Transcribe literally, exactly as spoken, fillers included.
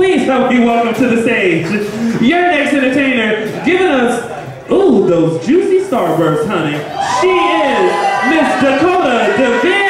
Please help me welcome to the stage your next entertainer, giving us, ooh, those juicy Starbursts, honey. She is Miss Dakota DeVere.